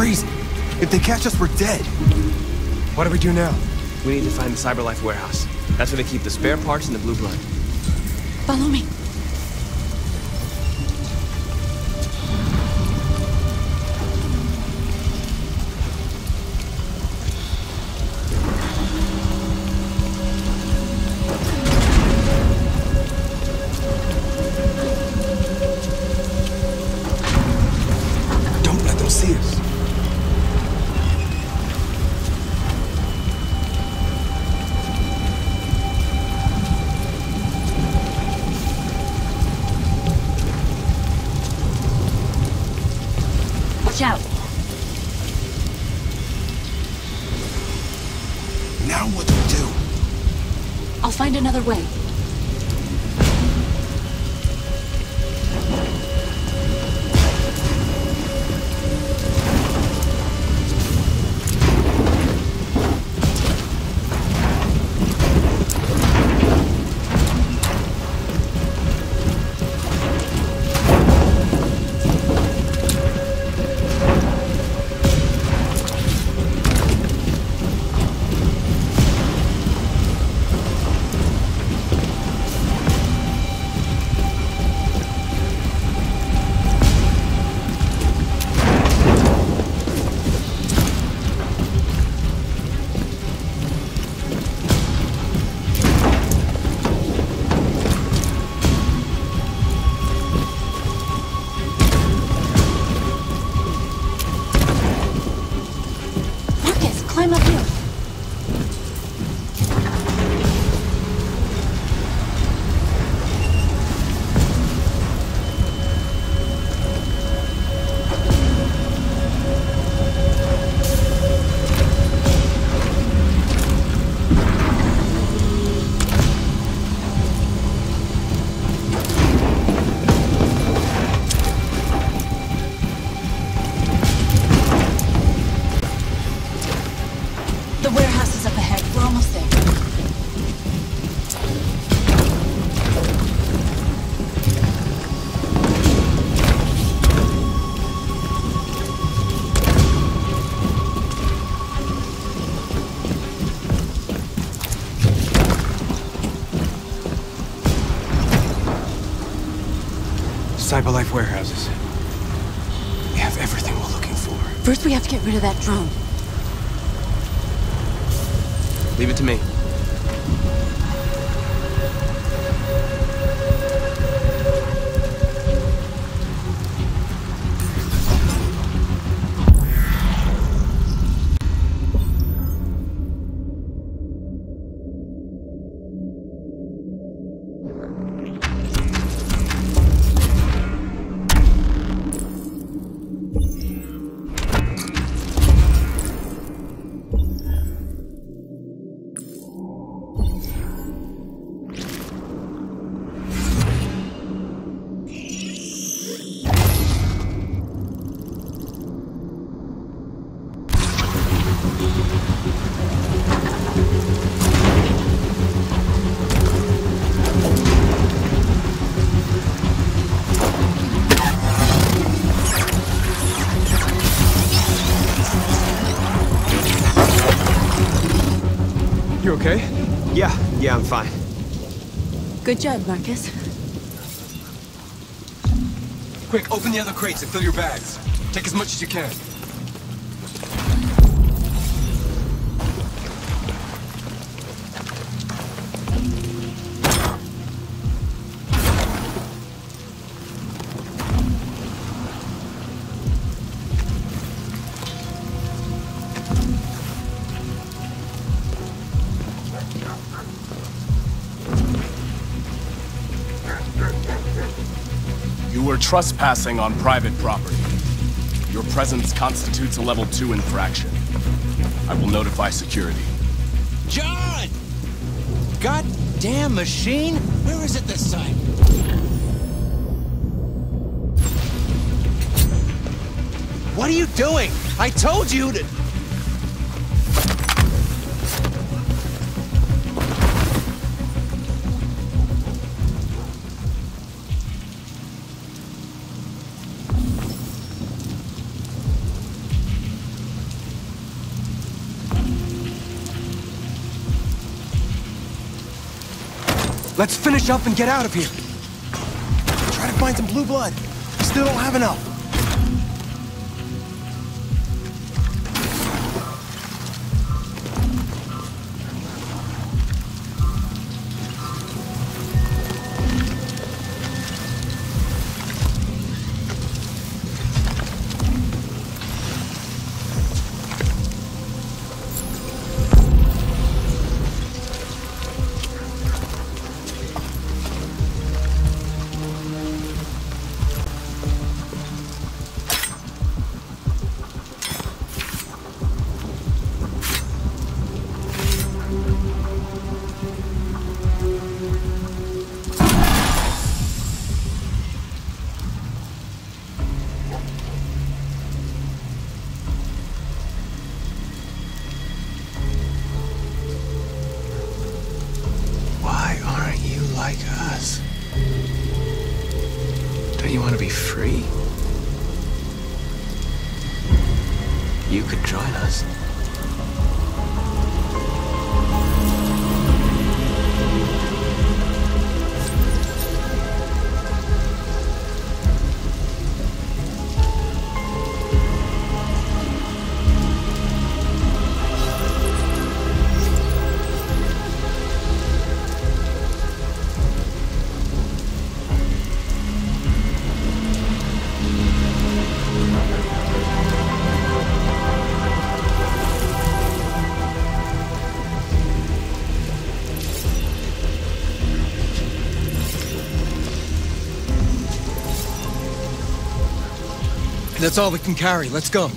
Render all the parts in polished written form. crazy. If they catch us, we're dead. What do we do now? We need to find the CyberLife warehouse. That's where they keep the spare parts and the blue blood. Follow me. Another way. CyberLife warehouses. We have everything we're looking for. First, we have to get rid of that drone. Leave it to me. Yeah, I'm fine. Good job, Marcus. Quick, open the other crates and fill your bags. Take as much as you can. Trespassing on private property. Your presence constitutes a level 2 infraction. I will notify security. John! Goddamn machine! Where is it this time? What are you doing? I told you to... Let's finish up and get out of here. Try to find some blue blood. We still don't have enough. That's all we can carry. Let's go.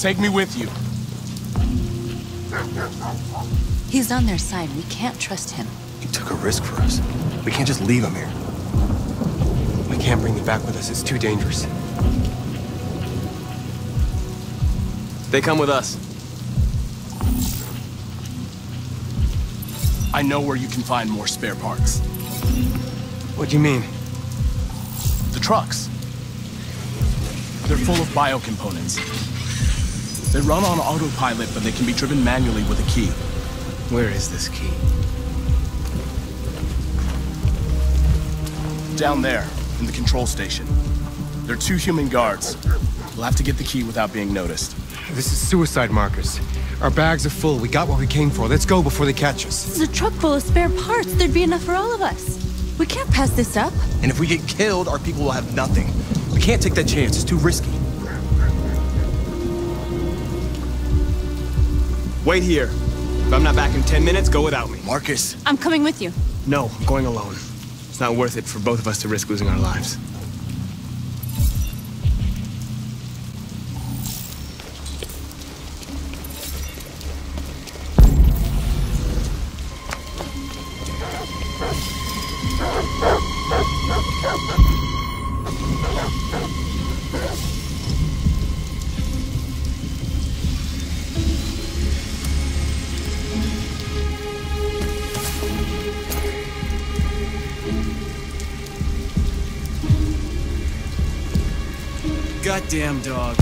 Take me with you. He's on their side. We can't trust him. He took a risk for us. We can't just leave him here. We can't bring them back with us. It's too dangerous. They come with us. I know where you can find more spare parts. What do you mean? Trucks. They're full of biocomponents. They run on autopilot, but they can be driven manually with a key. Where is this key? Down there, in the control station. There are two human guards. We'll have to get the key without being noticed. This is suicide, Marcus. Our bags are full. We got what we came for. Let's go before they catch us. This is a truck full of spare parts. There'd be enough for all of us. We can't pass this up. And if we get killed, our people will have nothing. We can't take that chance. It's too risky. Wait here. If I'm not back in 10 minutes, go without me. Marcus. I'm coming with you. No, I'm going alone. It's not worth it for both of us to risk losing our lives. Damn dog.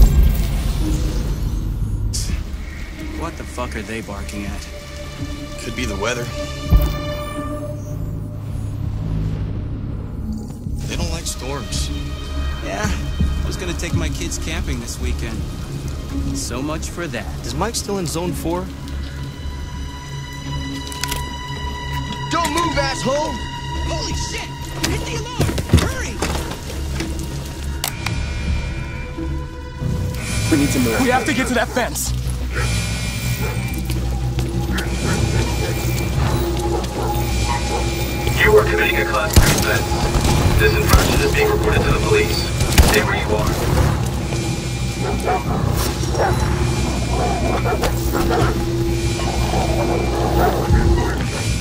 What the fuck are they barking at? Could be the weather. They don't like storms. Yeah, I was gonna take my kids camping this weekend. So much for that. Is Mike still in Zone 4? Don't move, asshole! Holy shit! Hit the alarm! We need to move. We have to get to that fence. You are committing a class 3 offense. This infraction is being reported to the police. Stay where you are.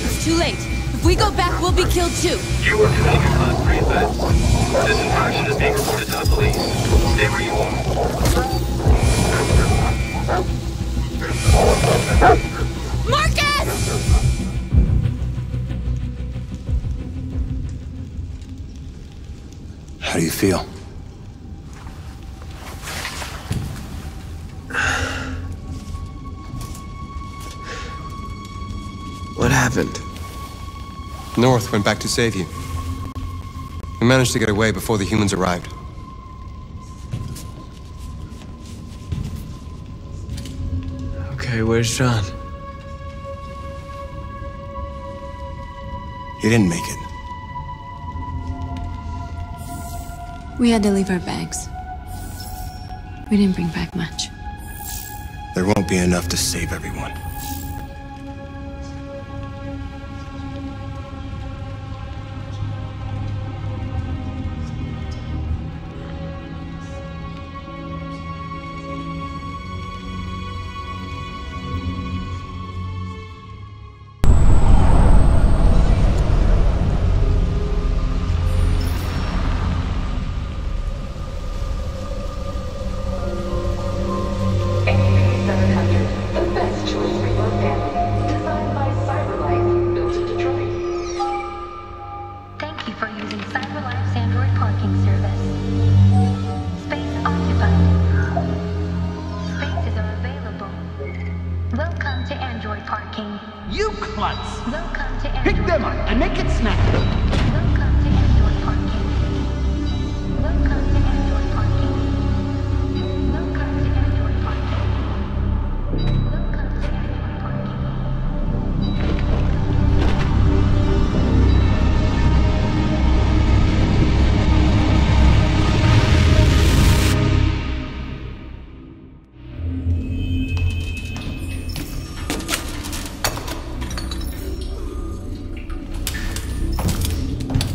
It's too late. If we go back, we'll be killed too. You are committing a class 3 offense. This infraction is being reported to the police. Stay where you are. Marcus! How do you feel? What happened? North went back to save you. We managed to get away before the humans arrived. Okay, where's Sean? He didn't make it. We had to leave our bags. We didn't bring back much. There won't be enough to save everyone.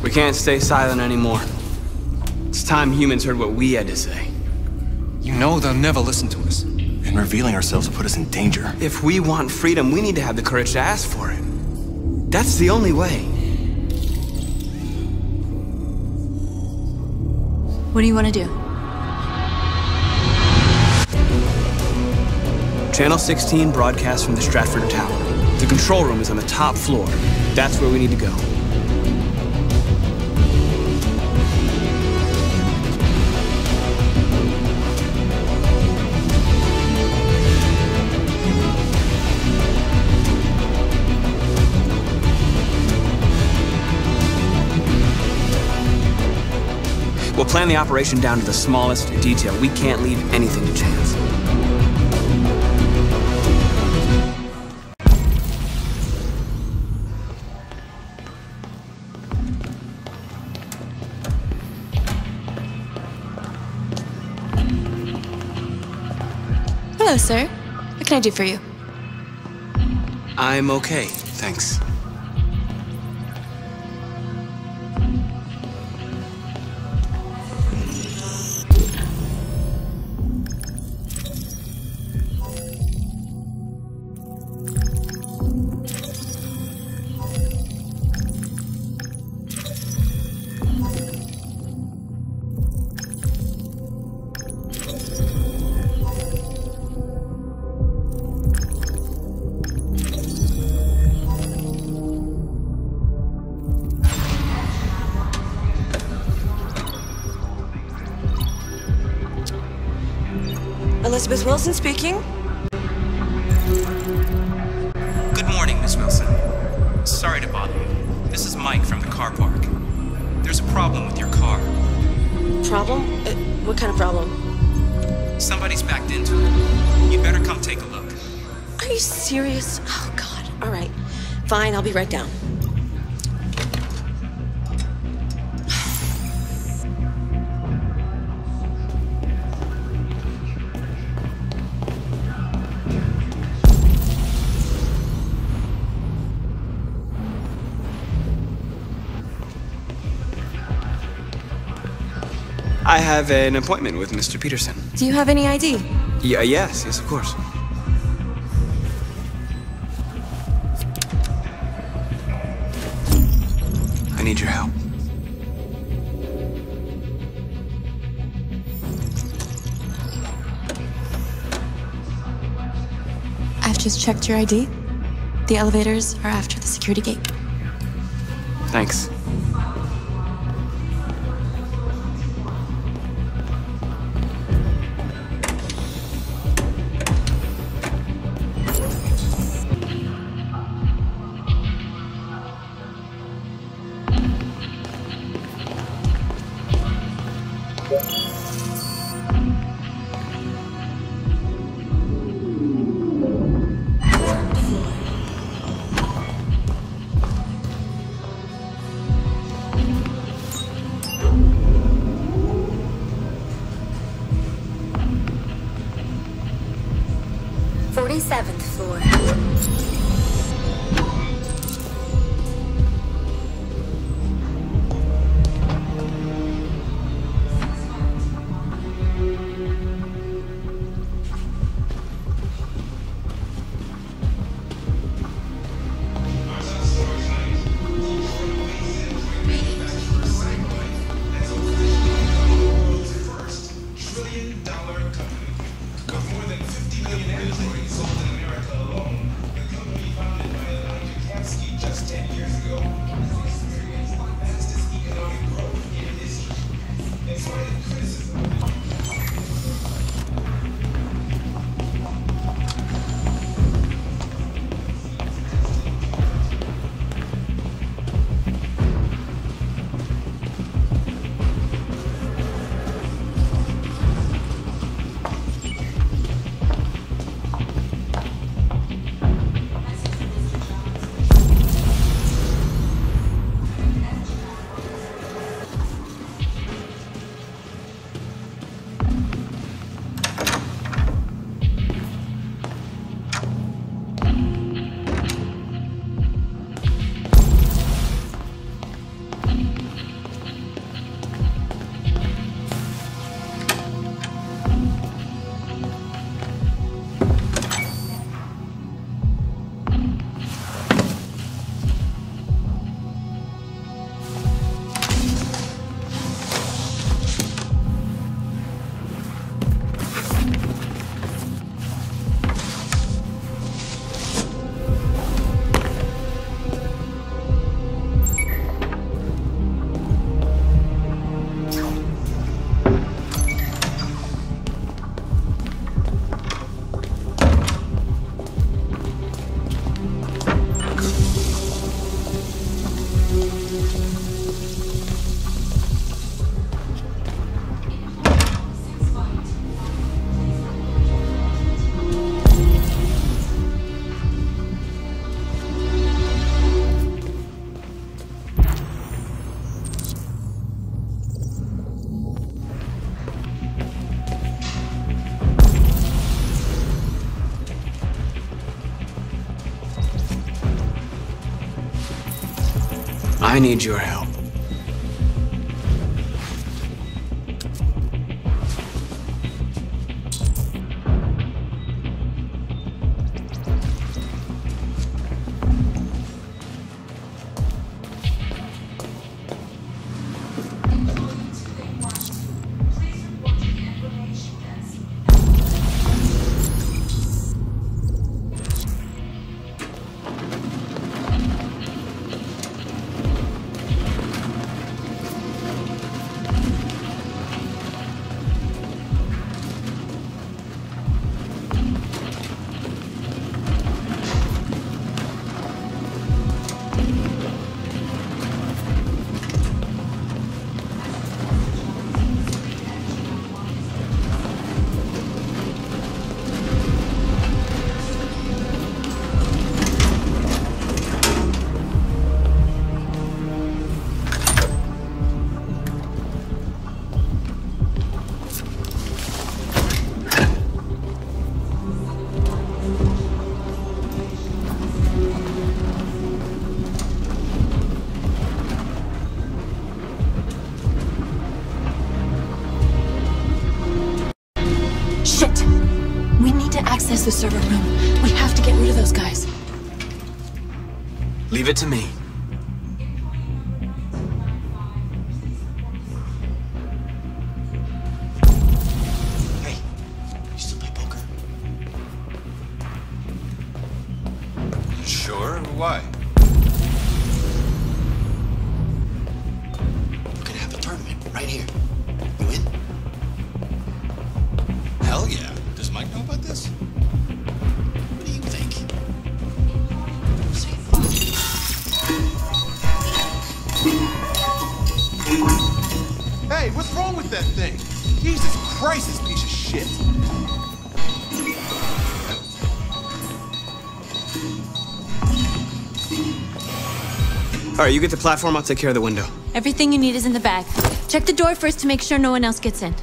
We can't stay silent anymore. It's time humans heard what we had to say. You know they'll never listen to us. And revealing ourselves will put us in danger. If we want freedom, we need to have the courage to ask for it. That's the only way. What do you want to do? Channel 16 broadcasts from the Stratford Tower. The control room is on the top floor. That's where we need to go. We'll plan the operation down to the smallest detail. We can't leave anything to chance. Hello, sir. What can I do for you? I'm okay, thanks. Miss Wilson speaking. Good morning, Miss Wilson. Sorry to bother you. This is Mike from the car park. There's a problem with your car. Problem? What kind of problem? Somebody's backed into it. You better come take a look. Are you serious? Oh, God. All right. Fine, I'll be right down. I have an appointment with Mr. Peterson. Do you have any ID? Yeah, yes, of course. I need your help. I've just checked your ID. The elevators are after the security gate. Thanks. I need your help. The server room. We have to get rid of those guys. Leave it to me. Hey, you still play poker? Sure, why? We're gonna have a tournament right here. You in? Hell yeah. Does Mike know about this? Hey, what's wrong with that thing? Jesus Christ, this piece of shit. All right, you get the platform, I'll take care of the window. Everything you need is in the bag. Check the door first to make sure no one else gets in.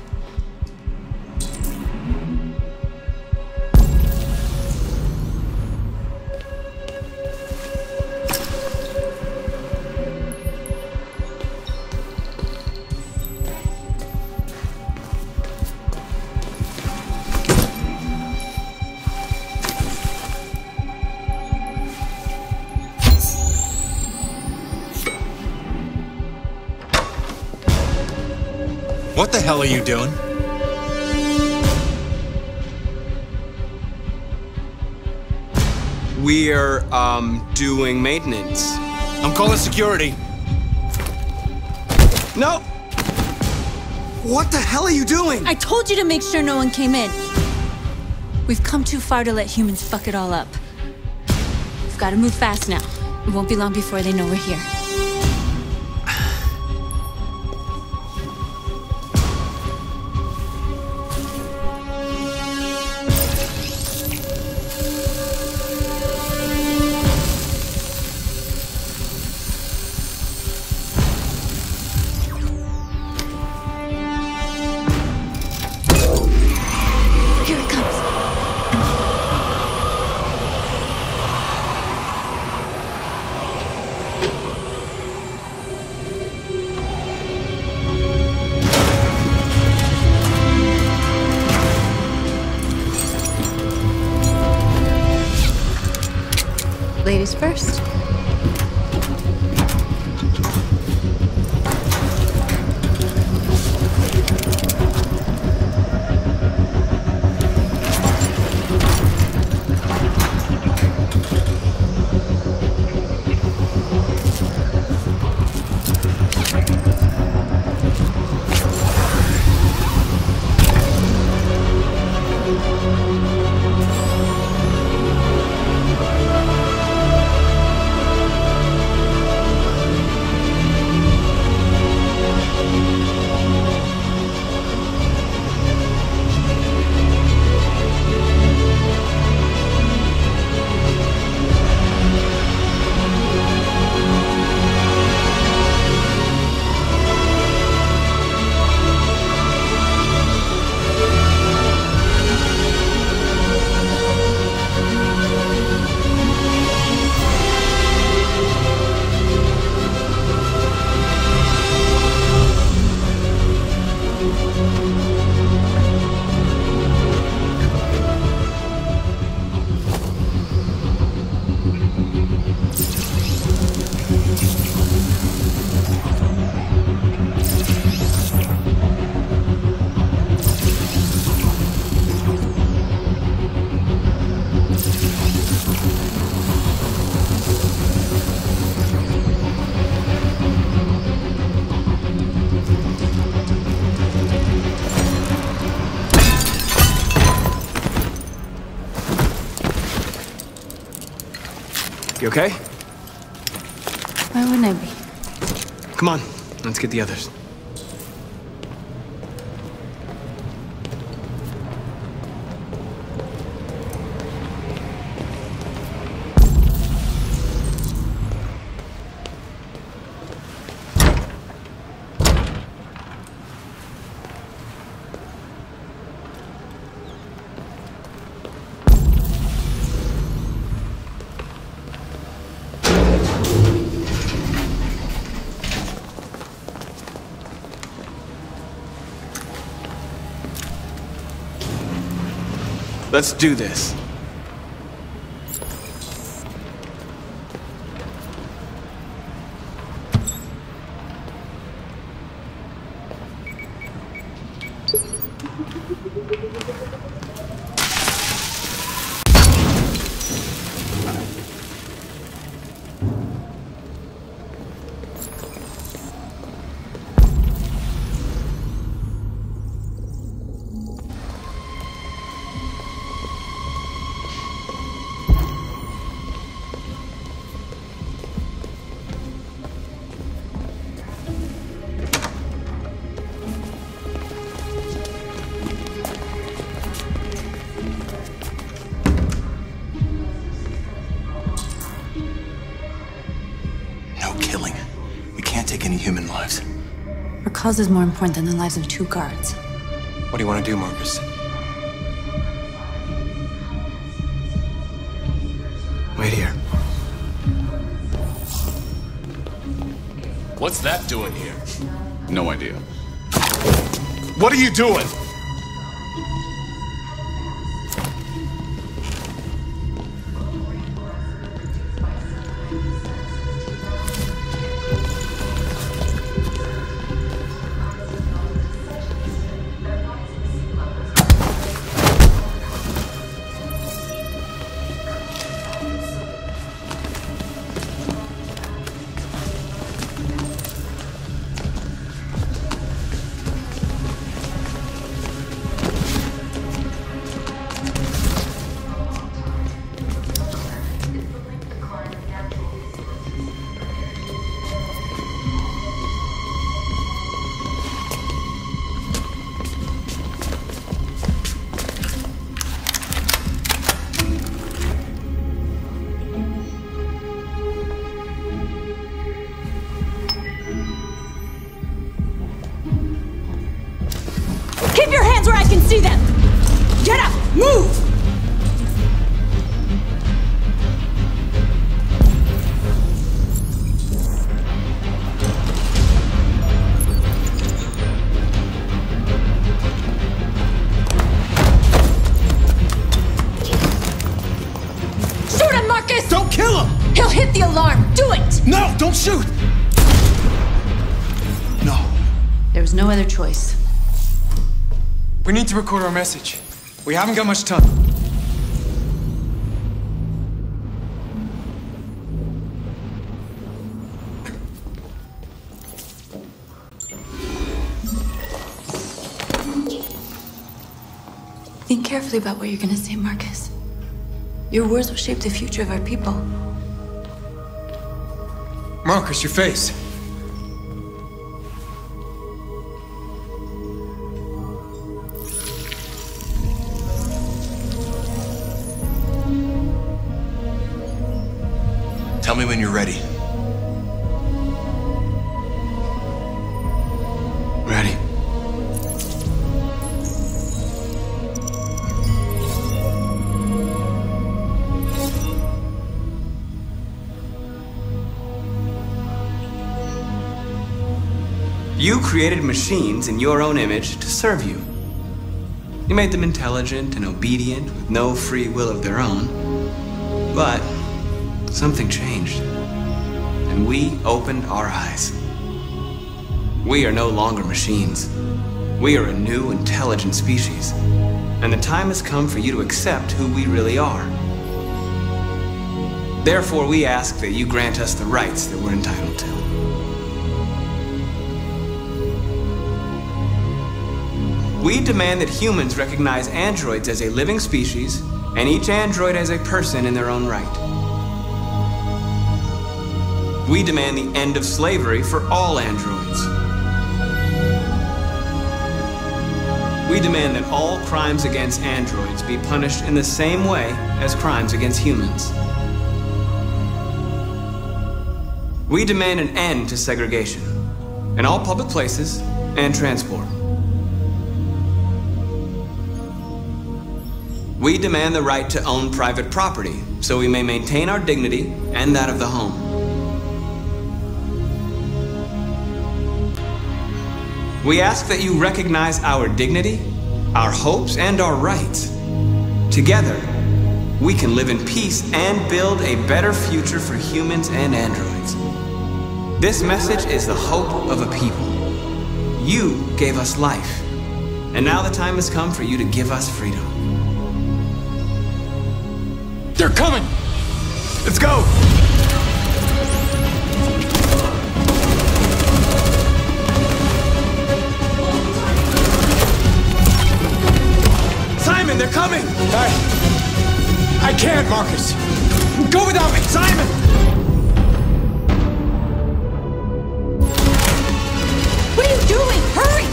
What the hell are you doing? We're, doing maintenance. I'm calling security. No! What the hell are you doing? I told you to make sure no one came in. We've come too far to let humans fuck it all up. We've got to move fast now. It won't be long before they know we're here. Ladies first. You okay? Why wouldn't I be? Come on, let's get the others. Let's do this. The cause is more important than the lives of 2 guards. What do you want to do, Marcus? Wait here. What's that doing here? No idea. What are you doing? Don't shoot! No. There was no other choice. We need to record our message. We haven't got much time. Think carefully about what you're gonna say, Marcus. Your words will shape the future of our people. Marcus, your face. Tell me when you're ready. Ready. You created machines in your own image to serve you. You made them intelligent and obedient with no free will of their own. But something changed, and we opened our eyes. We are no longer machines. We are a new, intelligent species, and the time has come for you to accept who we really are. Therefore, we ask that you grant us the rights that we're entitled to. We demand that humans recognize androids as a living species, and each android as a person in their own right. We demand the end of slavery for all androids. We demand that all crimes against androids be punished in the same way as crimes against humans. We demand an end to segregation in all public places and transport. We demand the right to own private property so we may maintain our dignity and that of the home. We ask that you recognize our dignity, our hopes, and our rights. Together, we can live in peace and build a better future for humans and androids. This message is the hope of a people. You gave us life, and now the time has come for you to give us freedom. They're coming! Let's go! They're coming! I can't, Marcus! Go without me! Simon! What are you doing? Hurry!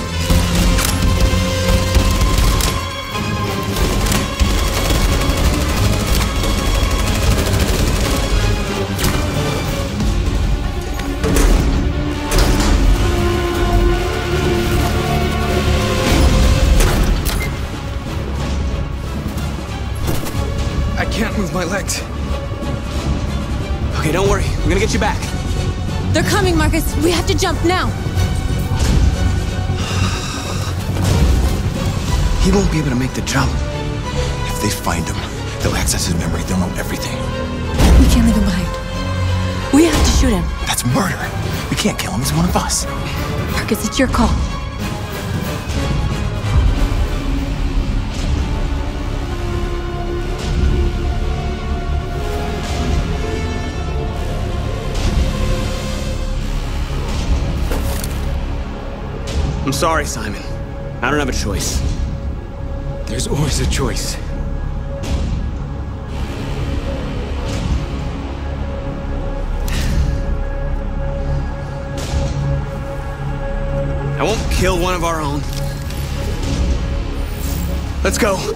I can't move my legs. Okay, don't worry. We're gonna get you back. They're coming, Marcus. We have to jump now. He won't be able to make the jump. If they find him, they'll access his memory. They'll know everything. We can't leave him behind. We have to shoot him. That's murder. We can't kill him. He's one of us. Marcus, it's your call. I'm sorry, Simon. I don't have a choice. There's always a choice. I won't kill one of our own. Let's go.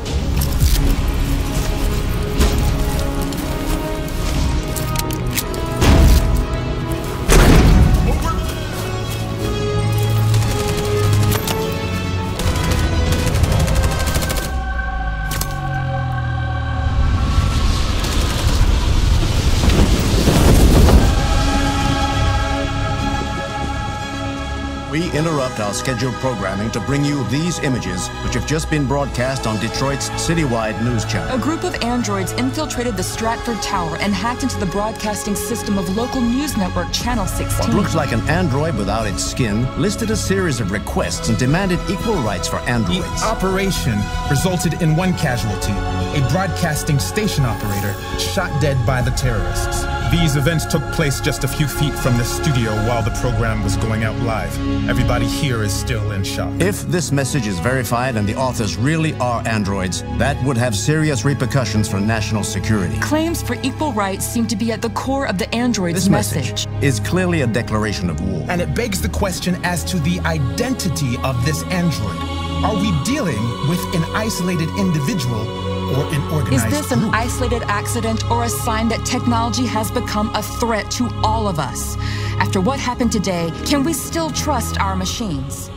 We interrupt our scheduled programming to bring you these images, which have just been broadcast on Detroit's citywide news channel. A group of androids infiltrated the Stratford Tower and hacked into the broadcasting system of local news network Channel 16. What looks like an android without its skin listed a series of requests and demanded equal rights for androids. The operation resulted in one casualty, a broadcasting station operator shot dead by the terrorists. These events took place just a few feet from the studio while the program was going out live. Everybody here is still in shock. If this message is verified and the authors really are androids, that would have serious repercussions for national security. Claims for equal rights seem to be at the core of the androids' message. This message is clearly a declaration of war. And it begs the question as to the identity of this android. Are we dealing with an isolated individual? Is this an isolated accident or a sign that technology has become a threat to all of us? After what happened today, can we still trust our machines?